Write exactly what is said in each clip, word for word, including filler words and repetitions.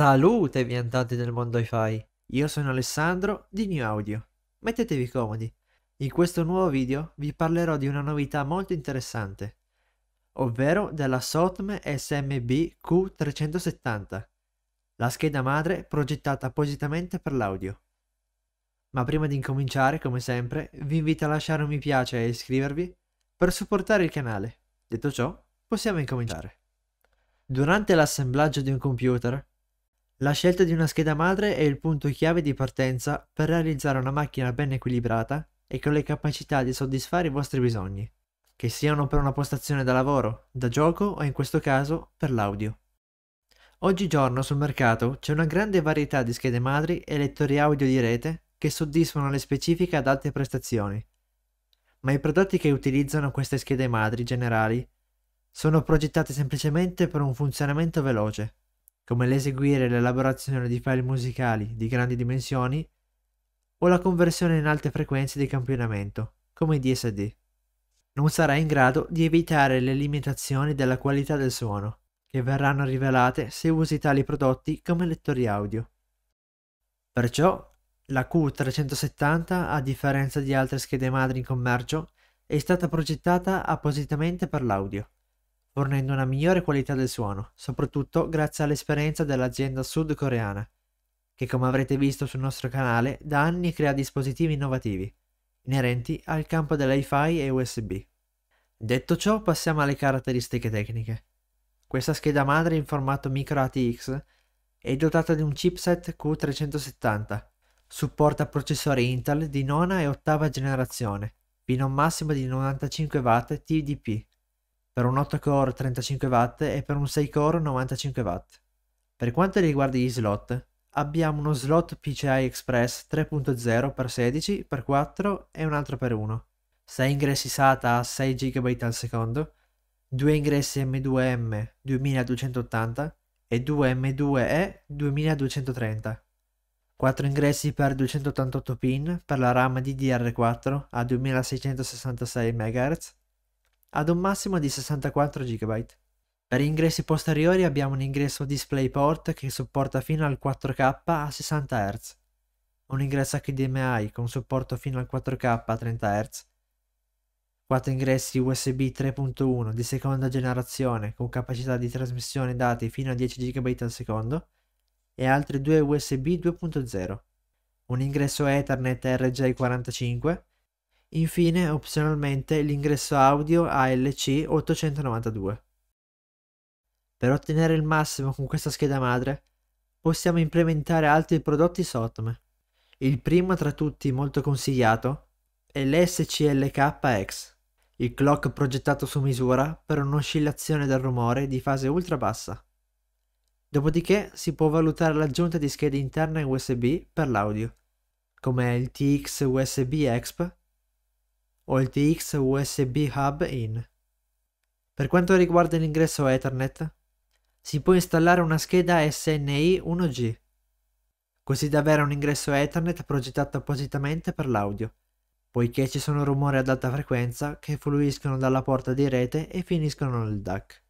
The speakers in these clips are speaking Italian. Salute viandanti nel mondo iFi, io sono Alessandro di New Audio. Mettetevi comodi, in questo nuovo video vi parlerò di una novità molto interessante, ovvero della SOtM esse emme bi Q trecentosettanta, la scheda madre progettata appositamente per l'audio. Ma prima di incominciare, come sempre, vi invito a lasciare un mi piace e iscrivervi per supportare il canale. Detto ciò, possiamo incominciare. Durante l'assemblaggio di un computer, la scelta di una scheda madre è il punto chiave di partenza per realizzare una macchina ben equilibrata e con le capacità di soddisfare i vostri bisogni, che siano per una postazione da lavoro, da gioco o in questo caso per l'audio. Oggigiorno sul mercato c'è una grande varietà di schede madri e lettori audio di rete che soddisfano le specifiche ad alte prestazioni, ma i prodotti che utilizzano queste schede madri generali sono progettate semplicemente per un funzionamento veloce, come l'eseguire l'elaborazione di file musicali di grandi dimensioni o la conversione in alte frequenze di campionamento, come i D S D. Non sarà in grado di evitare le limitazioni della qualità del suono, che verranno rivelate se usi tali prodotti come lettori audio. Perciò, la Q trecentosettanta, a differenza di altre schede madri in commercio, è stata progettata appositamente per l'audio, fornendo una migliore qualità del suono, soprattutto grazie all'esperienza dell'azienda sudcoreana, che come avrete visto sul nostro canale da anni crea dispositivi innovativi, inerenti al campo dell'iFi e U S B. Detto ciò, passiamo alle caratteristiche tecniche. Questa scheda madre in formato micro A T X è dotata di un chipset Q trecentosettanta, supporta processori Intel di nona e ottava generazione, fino a un massimo di novantacinque watt T D P, per un otto core trentacinque watt e per un sei core novantacinque watt. Per quanto riguarda gli slot, abbiamo uno slot P C I Express tre punto zero per sedici per quattro e un altro per uno, sei ingressi SATA a sei giga al secondo, due ingressi M due M duemiladuecentottanta e due M due E duemiladuecentotrenta, quattro ingressi per duecentottantotto pin per la RAM D D R quattro a duemilaseicentosessantasei megahertz, ad un massimo di sessantaquattro giga. Per ingressi posteriori abbiamo un ingresso DisplayPort che supporta fino al quattro K a sessanta hertz, un ingresso H D M I con supporto fino al quattro K a trenta hertz, quattro ingressi U S B tre punto uno di seconda generazione con capacità di trasmissione dati fino a dieci giga al secondo e altri due U S B due punto zero, un ingresso Ethernet R J quarantacinque, infine opzionalmente l'ingresso audio A L C ottocentonovantadue. Per ottenere il massimo con questa scheda madre possiamo implementare altri prodotti SOtM. Il primo tra tutti molto consigliato è l'S C L K X, il clock progettato su misura per un'oscillazione del rumore di fase ultra bassa. Dopodiché si può valutare l'aggiunta di schede interne U S B per l'audio, come il t x U S B exp o il t x U S B hub in. Per quanto riguarda l'ingresso Ethernet, si può installare una scheda S N I uno G, così da avere un ingresso Ethernet progettato appositamente per l'audio, poiché ci sono rumori ad alta frequenza che fluiscono dalla porta di rete e finiscono nel D A C.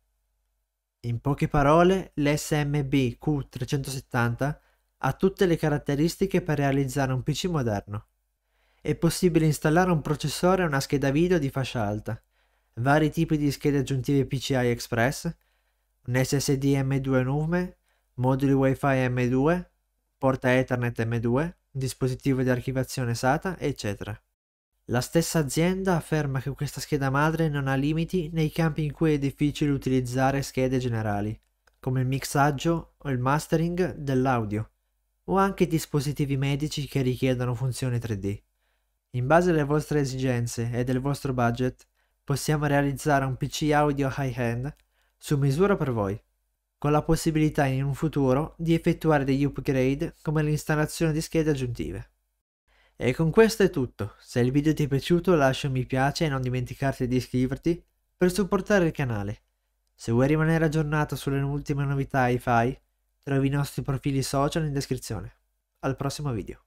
In poche parole, l'S M B Q trecentosettanta ha tutte le caratteristiche per realizzare un P C moderno. È possibile installare un processore e una scheda video di fascia alta, vari tipi di schede aggiuntive P C I Express, un S S D M due NUME, moduli Wi-Fi M due, porta Ethernet M due, dispositivo di archiviazione SATA, eccetera. La stessa azienda afferma che questa scheda madre non ha limiti nei campi in cui è difficile utilizzare schede generali, come il mixaggio o il mastering dell'audio, o anche dispositivi medici che richiedono funzioni tre D. In base alle vostre esigenze e del vostro budget, possiamo realizzare un P C audio high-end su misura per voi, con la possibilità in un futuro di effettuare degli upgrade come l'installazione di schede aggiuntive. E con questo è tutto. Se il video ti è piaciuto, lascia un mi piace e non dimenticarti di iscriverti per supportare il canale. Se vuoi rimanere aggiornato sulle ultime novità iFi, trovi i nostri profili social in descrizione. Al prossimo video.